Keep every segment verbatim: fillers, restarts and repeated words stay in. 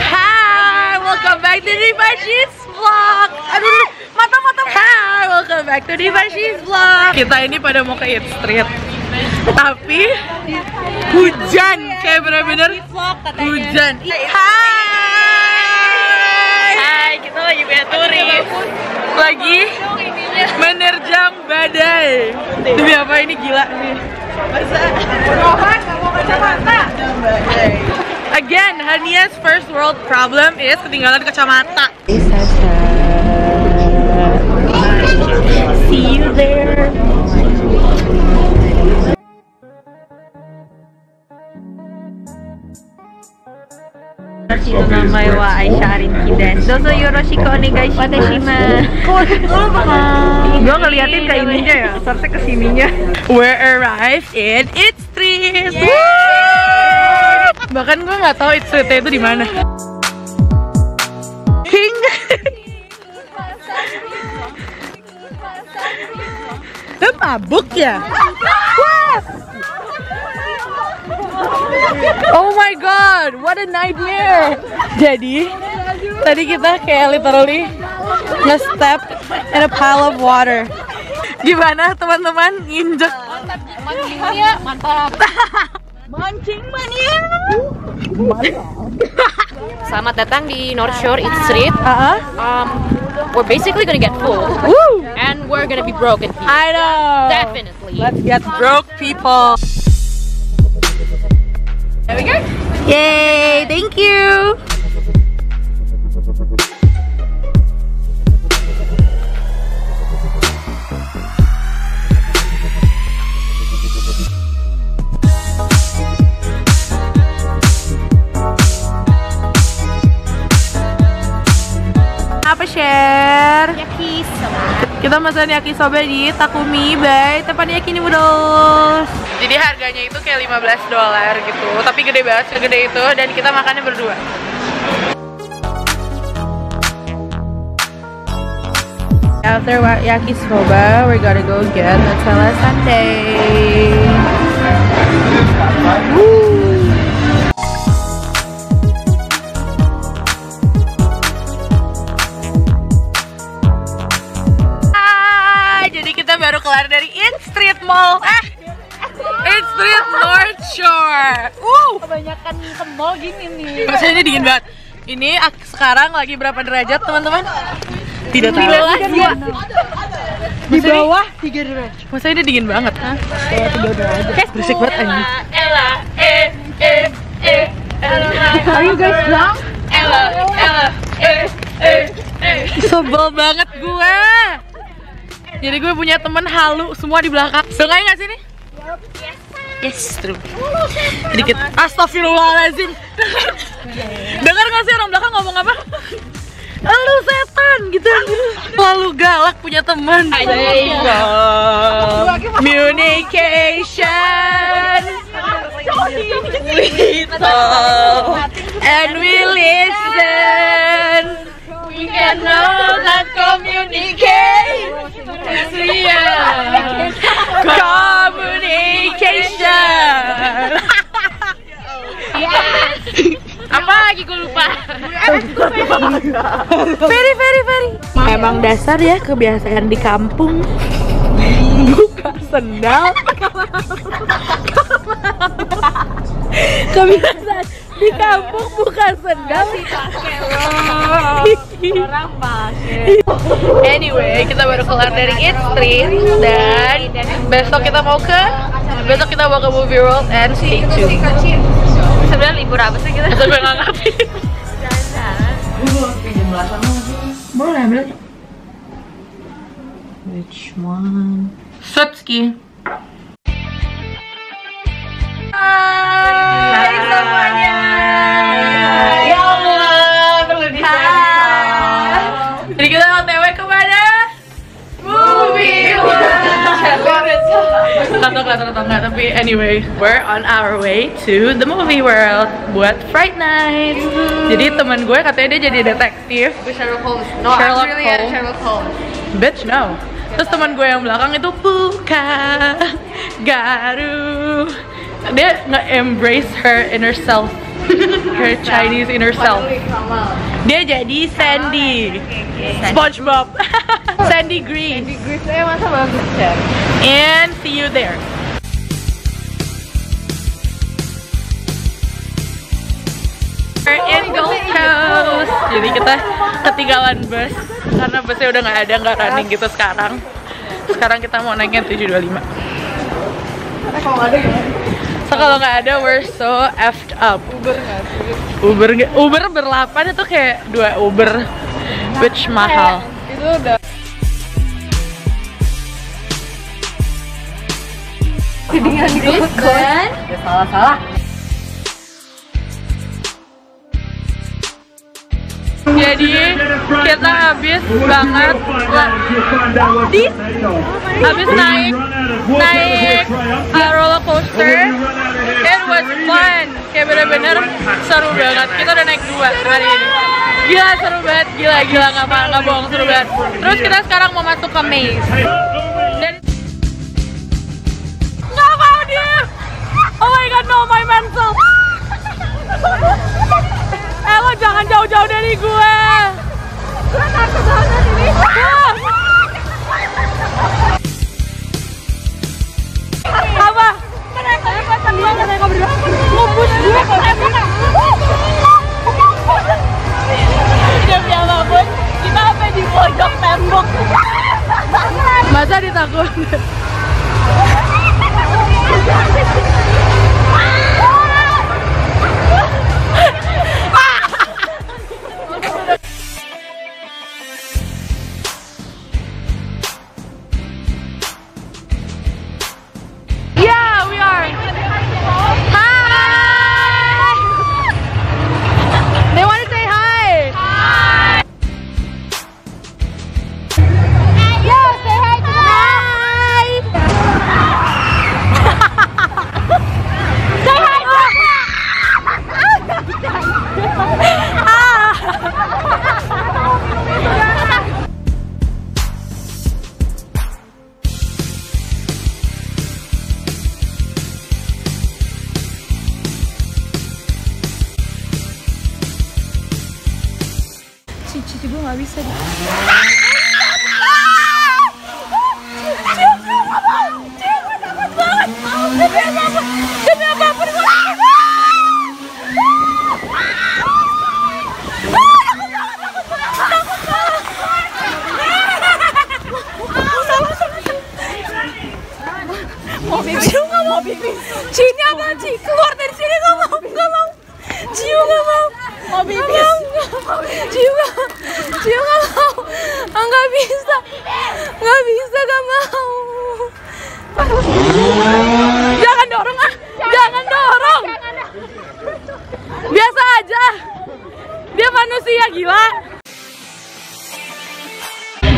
Hi, welcome back to Dhifassi's Vlog. Aduh, mata-mata. Hi, welcome back to Dhifassi's Vlog. Kita ini pada mau ke Eat Street, tapi hujan, kayak bener-bener hujan. Hai, hai, kita lagi punya turis, lagi menerjang badai. Demi apa ini gila sih? Again, Hania's first world problem is ketinggalan kacamata. See you there. Namae wa Aisyah Arinki dan dozo yoroshiku onegai shimasu. Gue ngeliatin ke ininya ya, seharusnya ke sininya. We arrived in Eat Street. Bahkan gue nggak tahu Eat Street itu di mana. King. Lo mabuk ya? Oh my god, what a nightmare. Jadi, tadi kita kayak literally nge-step in a pile of water. Gimana teman-teman? Injek. Mancingnya mantap. Mancing mania. Selamat datang di North Shore Eat Street. Uh-huh. um, we're basically gonna get full. Woo. And we're gonna be broke and people. I know. Definitely. Let's get broke people. There we go. Yay, thank you. Apa share? Yakisoba. Kita pesan yakisoba di Takumi by Teppanyaki Noodles. Jadi harganya itu kayak lima belas dolar gitu, tapi gede banget, segede itu, dan kita makannya berdua. After yakisoba, we're gonna go get Nutella sundae. Woo! Ah, jadi kita baru kelar dari Eat Street Mall. Eh. It's Street North Shore. Uh, kebanyakan ke mall gini nih. Rasanya dingin banget. Ini sekarang lagi berapa derajat, teman-teman? Tidak tahu. Di bawah tiga derajat. Masa ini dingin banget, ha? tiga derajat. Kayak berisik banget anjing. Ella, eh, eh, eh, Ella. Are you guys drunk? Ella, Ella, eh, eh, eh. Sebel banget gue. Jadi gue punya teman halu semua di belakang. Dengar enggak sih nih? Yes, true. Sedikit. Astagfirullahaladzim. Dengar gak sih orang belakang ngomong apa? Lu setan gitu. Lalu galak punya teman. Communication. And we listen. We cannot communicate. Communication. Apa lagi gue lupa. Very very very. Emang dasar ya kebiasaan di kampung. Buka sendal. Kebiasaan di kampung buka sendal. Orang pakai. Anyway, kita baru keluar dari Eat Street dan besok kita mau ke besok kita mau ke Movie World and Pikachu. Sebenarnya libur apa sih kita? Sebenarnya nggak ngerti. Boleh ambil? Which one? Sotski. Hai semuanya. Ya Allah, perlu dicari. Jadi kita O T W kemana? Movie World. Gak tau kelihatan atau enggak, tapi anyway, we're on our way to the Movie World buat Fright Night. Jadi teman gue katanya dia jadi detektif. Sherlock Holmes. No, Sherlock Holmes. Sherlock Holmes. Bitch, no. Terus teman gue yang belakang itu Puka Garu. Dia nge-embrace her inner self, her Chinese inner self. Dia jadi Sandy, SpongeBob, Sandy Grease. Sandy Grease, eh masa bagus ya. And see you there. We're in Gold Coast. Jadi kita ketinggalan bus karena busnya udah nggak ada, nggak running gitu sekarang. Sekarang kita mau naiknya tujuh dua lima. Kalau nggak ada gimana? So kalau nggak ada, we're so effed up. Uber nggak sih? Uber nggak? Uber berlapan itu kayak dua Uber, which mahal. Itu udah. Kedinginan di Gold Coast. Salah-salah. Jadi kita habis banget di habis naik naik uh, roller coaster. It was fun, kayak bener-bener seru banget. Kita udah naik dua hari ini. Gila seru banget, gila gila nggak nggak bohong seru banget. Terus kita sekarang mau masuk ke maze. Dan nggak mau diem. Oh my god, no my mental. Eh lo jangan jauh-jauh dari gue. Gue takut banget ini. Apa? Kenapa lepasan gue? Kenapa berdua? Ngebus gue kok enak. Demi apapun, kita apa di pojok tembok. Masa ditakut?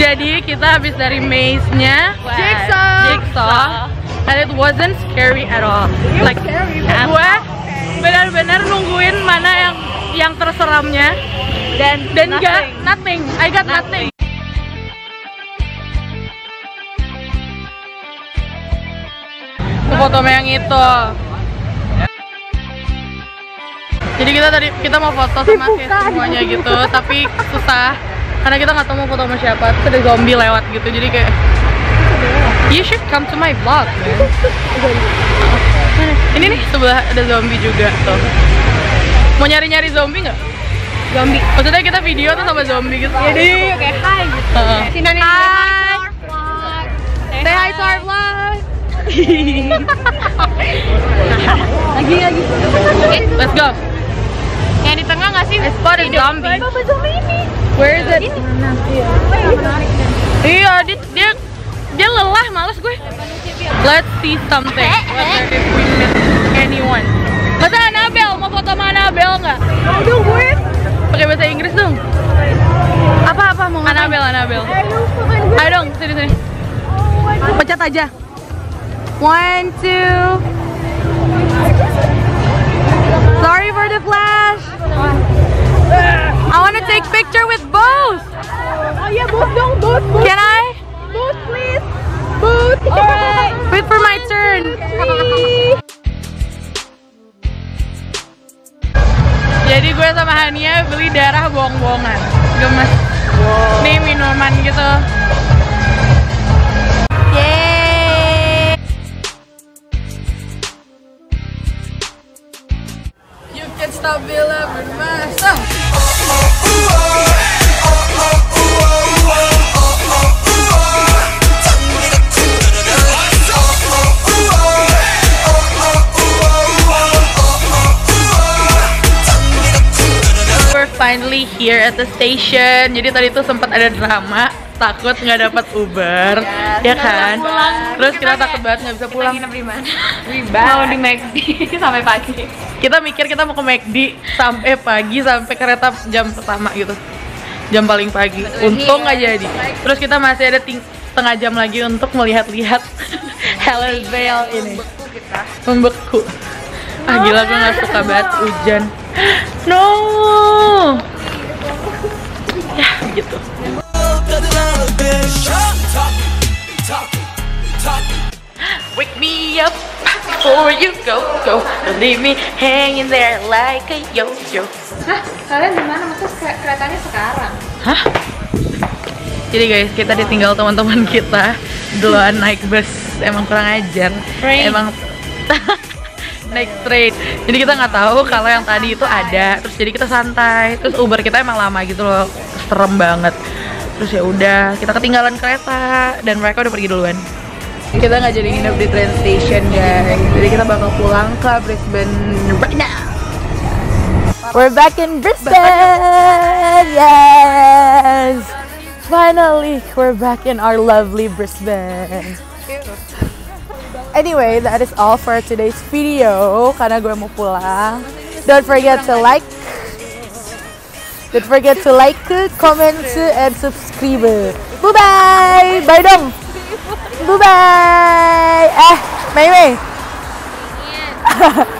Jadi kita habis dari maze-nya Jigsaw. Jigsaw, and it wasn't scary at all. It like gue benar-benar nungguin mana yang yang terseramnya dan dan nothing. Got nothing. I got nothing. nothing. Foto yang itu. Jadi kita tadi kita mau foto sama si semuanya gitu, tapi susah. Karena kita nggak tahu mau foto sama siapa, terus ada zombie lewat gitu, jadi kayak you should come to my vlog. Ini nih sebelah ada zombie juga tuh. Mau nyari-nyari zombie nggak? Zombie. Maksudnya kita video tuh sama zombie gitu. Jadi kayak hi gitu. Hi. Say hi to our vlog. Lagi lagi. Let's go. Yang di tengah nggak sih? I spotted zombie. Where is it? Iya, dia, dia, dia lelah, males gue. Let's see something. Whether if we miss anyone. Masa Annabelle? Mau foto sama Annabelle nggak? Aduh, gue pakai bahasa Inggris dong. Apa-apa mau Annabelle, Annabelle. Ayo dong, sini-sini. Pecat aja. One, two. Sorry for the flash. I want to take picture with both. Oh yeah, both, don't both. Can I? Both, please. Gue sama Hania beli darah bohong-bohongan. Gemes. Wow. Nih minuman gitu. Yeay. You can stop Bella bermasa. Finally here at the station. Jadi tadi tuh sempat ada drama, takut nggak dapat Uber, ya, ya kan? Pulang. Terus kita, kita takut banget nggak bisa pulang. Kita nginep dimana? Mau di McD sampai pagi. Kita mikir kita mau ke McD sampai pagi, sampai kereta jam pertama gitu, jam paling pagi. Betul, untung nggak iya. jadi. Terus kita masih ada setengah jam lagi untuk melihat-lihat Heller's Veil ini. Membeku kita. Membeku. Ah gila, gue gak suka banget hujan. No. Ya begitu. Wake me up before you go go. Don't leave me hanging there like a yo-yo. Hah? Kalian dimana? Maksudnya keretanya sekarang? Hah? Jadi guys, kita ditinggal teman-teman kita duluan naik bus. Emang kurang ajar. Emang naik train. Jadi kita nggak tahu kalau yang tadi itu ada. Terus jadi kita santai. Terus Uber kita emang lama gitu loh. Serem banget. Terus ya udah, kita ketinggalan kereta dan mereka udah pergi duluan. Kita nggak jadi nginep di train station guys. Jadi kita bakal pulang ke Brisbane right now. We're back in Brisbane. Yes. Finally, we're back in our lovely Brisbane. Anyway, that is all for today's video. Karena gue mau pulang. Don't forget to like. Don't forget to like, comment, and subscribe. Bye bye. Bye dong. Bye bye. Eh, Mei Mei.